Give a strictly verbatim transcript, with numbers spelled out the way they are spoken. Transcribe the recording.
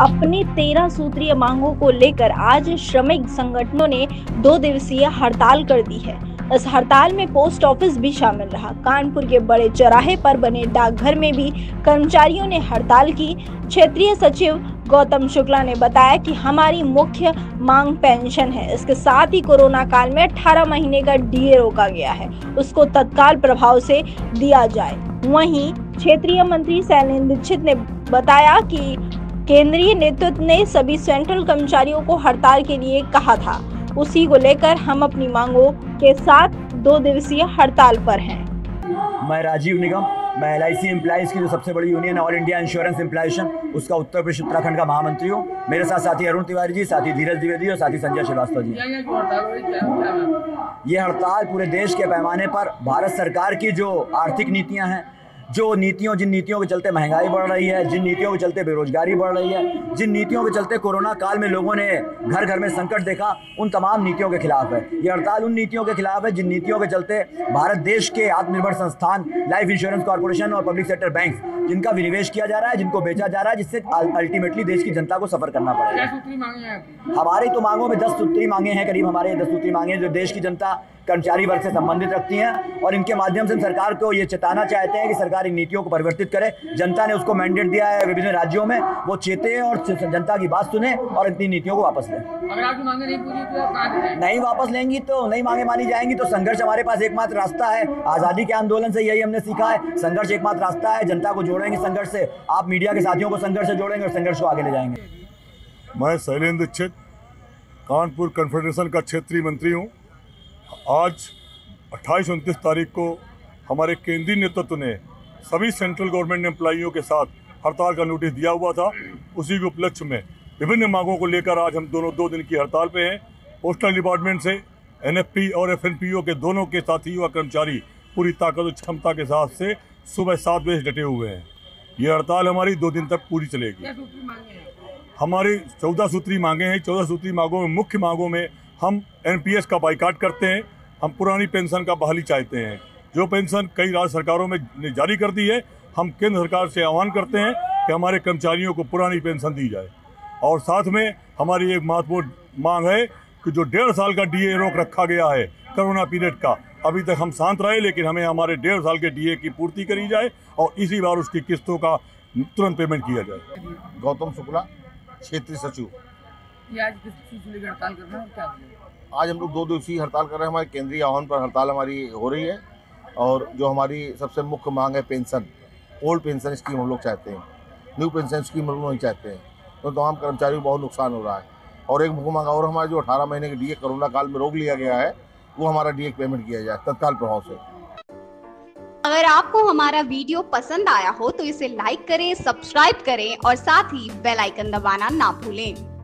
अपनी तेरह सूत्रीय मांगों को लेकर आज श्रमिक संगठनों ने दो दिवसीय हड़ताल कर दी है। इस हड़ताल में पोस्ट ऑफिस भी शामिल रहा। कानपुर के बड़े चौराहे पर बने डाकघर में भी कर्मचारियों ने हड़ताल की। क्षेत्रीय सचिव गौतम शुक्ला ने बताया कि हमारी मुख्य मांग पेंशन है। इसके साथ ही कोरोना काल में अठारह महीने का डीए रोका गया है, उसको तत्काल प्रभाव से दिया जाए। वहीं क्षेत्रीय मंत्री शैलेंद्र दीक्षित ने बताया कि केंद्रीय नेतृत्व ने सभी सेंट्रल कर्मचारियों को हड़ताल के लिए कहा था, उसी को लेकर हम अपनी मांगों के साथ दो दिवसीय हड़ताल पर हैं। मैं राजीव निगम, मैं एल आई सी एम्प्लॉइज़ की जो सबसे बड़ी union all India insurance employees उसका उत्तर प्रदेश उत्तराखंड का महामंत्री हूँ। मेरे साथ साथी अरुण तिवारी जी, साथी धीरज द्विवेदी और साथी संजय श्रीवास्तव जी। ये हड़ताल पूरे देश के पैमाने पर भारत सरकार की जो आर्थिक नीतियाँ हैं, जो नीतियों जिन नीतियों के चलते महंगाई बढ़ रही है, जिन नीतियों के चलते बेरोजगारी बढ़ रही है, जिन नीतियों के चलते कोरोना काल में लोगों ने घर घर में संकट देखा, उन तमाम नीतियों के खिलाफ है। ये हड़ताल उन नीतियों के खिलाफ है जिन नीतियों के चलते भारत देश के आत्मनिर्भर संस्थान लाइफ इंश्योरेंस कॉर्पोरेशन और पब्लिक सेक्टर बैंक जिनका विनिवेश किया जा रहा है, जिनको बेचा जा रहा है, जिससे अल्टीमेटली देश की जनता को सफर करना पड़ेगा। हमारी तो मांगों में दस सूत्री मांगे हैं, करीब हमारे दस सूत्री मांगे हैं जो देश की जनता कर्मचारी वर्ग से संबंधित रखती हैं और इनके माध्यम से सरकार को ये चेताना चाहते हैं कि सरकार इन नीतियों को परिवर्तित करे। जनता ने उसको मैंडेट दिया है विभिन्न राज्यों में, वो चेते और जनता की बात सुने और इतनी नीतियों को वापस लें। अगर आपकी मांगे नहीं पूरी तो नहीं वापस लेंगी तो नहीं मांगे मानी जाएंगी तो संघर्ष हमारे पास एकमात्र रास्ता है। आज़ादी के आंदोलन से यही हमने सीखा है, संघर्ष एकमात्र रास्ता है। जनता को जोड़ेंगे संघर्ष से, आप मीडिया के साथियों को संघर्ष से जोड़ेंगे और संघर्ष को आगे ले जाएंगे। मैं शैलेंद्र दीक्षित, कानपुर कॉन्फेडरेशन का क्षेत्रीय मंत्री हूँ। आज अट्ठाईस उनतीस तारीख को हमारे केंद्रीय नेतृत्व ने सभी सेंट्रल गवर्नमेंट एम्प्लॉइयों के साथ हड़ताल का नोटिस दिया हुआ था। उसी के उपलक्ष्य में विभिन्न मांगों को लेकर आज हम दोनों दो दिन की हड़ताल पे हैं। पोस्टल डिपार्टमेंट से एन एफ पी और एफ एन पी ओ के दोनों के साथी युवा कर्मचारी पूरी ताकत और क्षमता के साथ से सुबह सात बजे डटे हुए हैं। ये हड़ताल हमारी दो दिन तक पूरी चलेगी। हमारी चौदह सूत्री मांगे हैं। चौदह सूत्री मांगों में मुख्य मांगों में हम एन पी एस का बाइकाट करते हैं। हम पुरानी पेंशन का बहाली चाहते हैं, जो पेंशन कई राज्य सरकारों में ने जारी कर दी है। हम केंद्र सरकार से आह्वान करते हैं कि हमारे कर्मचारियों को पुरानी पेंशन दी जाए। और साथ में हमारी एक महत्वपूर्ण मांग है कि जो डेढ़ साल का डी ए रोक रखा गया है कोरोना पीरियड का, अभी तक हम शांत रहे, लेकिन हमें हमारे डेढ़ साल के डी ए की पूर्ति करी जाए और इसी बार उसकी किस्तों का तुरंत पेमेंट किया जाए। गौतम शुक्ला, क्षेत्रीय सचिव। आज हड़ताल कर रहे हैं, क्या आज हम लोग दो दिवसीय हड़ताल कर रहे हैं। हमारे केंद्रीय आह्वान पर हड़ताल हमारी हो रही है और जो हमारी सबसे मुख्य मांग है पेंशन, ओल्ड पेंशन स्कीम हम लोग चाहते हैं, न्यू पेंशन स्कीम हम लोग नहीं चाहते हैं। तो तमाम कर्मचारियों को बहुत नुकसान हो रहा है। और एक मुख्य मांग और हमारे जो अठारह महीने के डी ए कोरोना काल में रोक लिया गया है, वो हमारा डी ए पेमेंट किया जाए तत्काल प्रभाव से। अगर आपको हमारा वीडियो पसंद आया हो तो इसे लाइक करें, सब्सक्राइब करें और साथ ही बेल आइकन दबाना ना भूलें।